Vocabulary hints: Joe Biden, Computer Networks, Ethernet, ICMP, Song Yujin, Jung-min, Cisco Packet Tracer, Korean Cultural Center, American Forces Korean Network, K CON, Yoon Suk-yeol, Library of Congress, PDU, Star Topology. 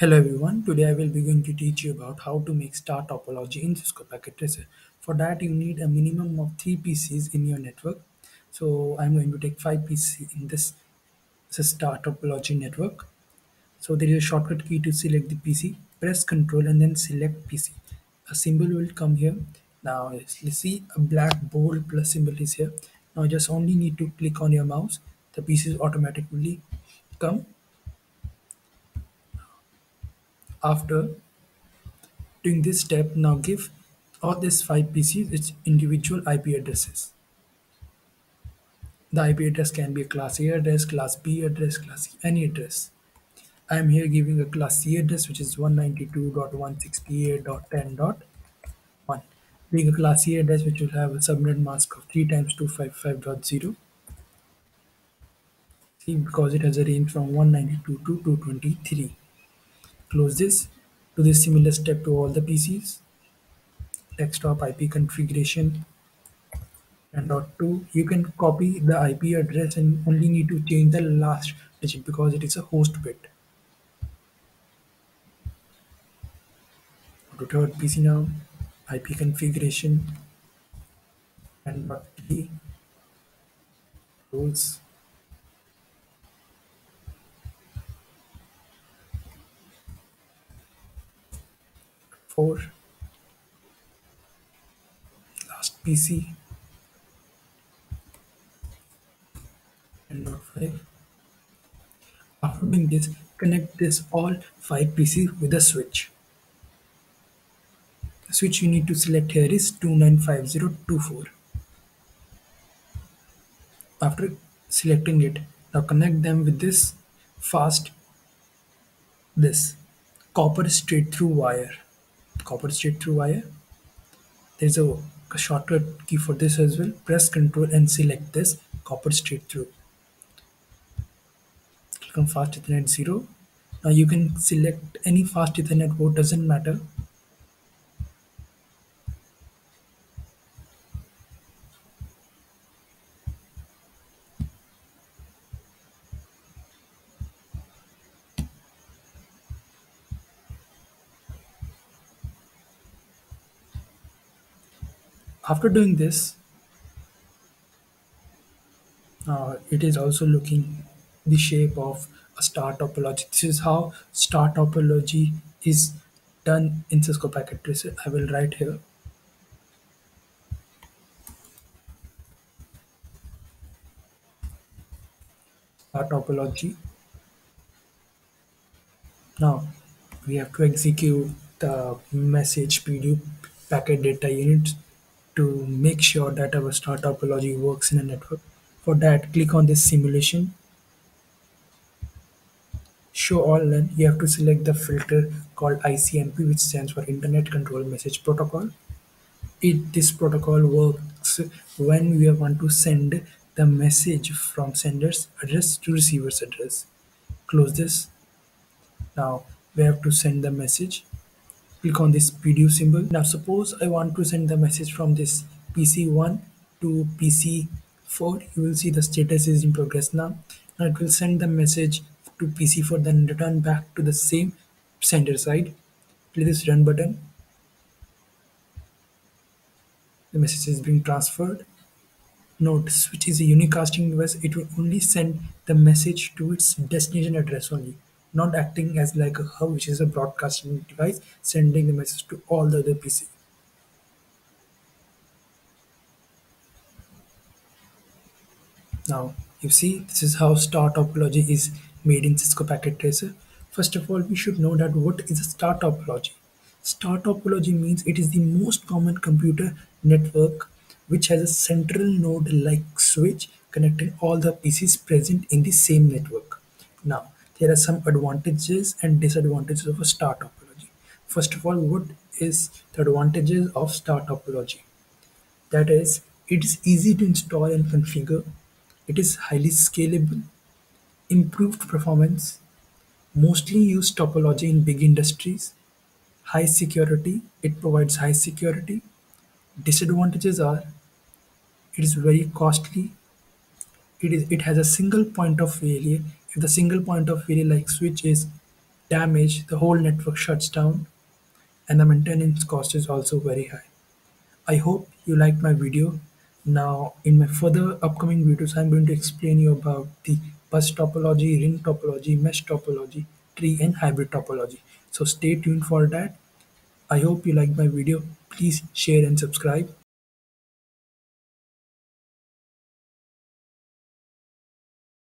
Hello everyone, today I will be going to teach you about how to make star topology in Cisco Packet Tracer. For that you need a minimum of 3 PCs in your network. So I'm going to take 5 PC in this star topology network. So there is a shortcut key to select the PC. Press Ctrl and then select PC. A symbol will come here. Now you see a black bold plus symbol is here. Now you just only need to click on your mouse. The PCs automatically come. After doing this step, now give all these 5 PCs its individual IP addresses. The IP address can be a class A address, class B address, class C, any address. I am here giving a class C address, which is 192.168.10.1. Being a class C address, which will have a subnet mask of 3x255.0. See, because it has a range from 192 to 223. Close this. Do this similar step to all the PCs. Desktop IP configuration 10.2. You can copy the IP address and only need to change the last digit because it is a host bit. Go to third PC now. IP configuration 10.3. Rules. Last PC 10.5. After doing this, connect this all 5 PCs with a switch. The switch you need to select here is 295024. After selecting it, now connect them with this copper straight through wire. There's a shortcut key for this as well. Press Ctrl and select this copper straight through. Click on fast Ethernet 0. Now you can select any fast Ethernet port, doesn't matter. After doing this, it is also looking the shape of a star topology. This is how star topology is done in Cisco Packet Tracer. I will write here. Star topology. Now we have to execute the message PDU packet data units to make sure that our star topology works in a network. For that, click on this simulation, show all, and you have to select the filter called ICMP, which stands for Internet Control Message Protocol. This protocol works when we want to send the message from sender's address to receiver's address. Close this. Now we have to send the message. Click on this PDU symbol. Now suppose I want to send the message from this PC1 to PC4. You will see the status is in progress now. Now it will send the message to PC4, then return back to the same sender side. Click this run button. The message is being transferred. Note, switch is a unicasting device. It will only send the message to its destination address only. Not acting as like a hub, which is a broadcasting device, sending the message to all the other PC. Now you see, this is how star topology is made in Cisco Packet Tracer. First of all, we should know that what is a star topology. Star topology means it is the most common computer network which has a central node like switch connecting all the PCs present in the same network. Now, there are some advantages and disadvantages of a star topology. First of all, what is the advantages of star topology? That is, it is easy to install and configure. It is highly scalable, improved performance, mostly used topology in big industries, high security. It provides high security. Disadvantages are, it is very costly. It has a single point of failure. The single point of failure like switch is damage, the whole network shuts down, and the maintenance cost is also very high. I hope you liked my video. Now, in my further upcoming videos, I'm going to explain you about the bus topology, ring topology, mesh topology, tree and hybrid topology. So stay tuned for that. I hope you liked my video. Please share and subscribe.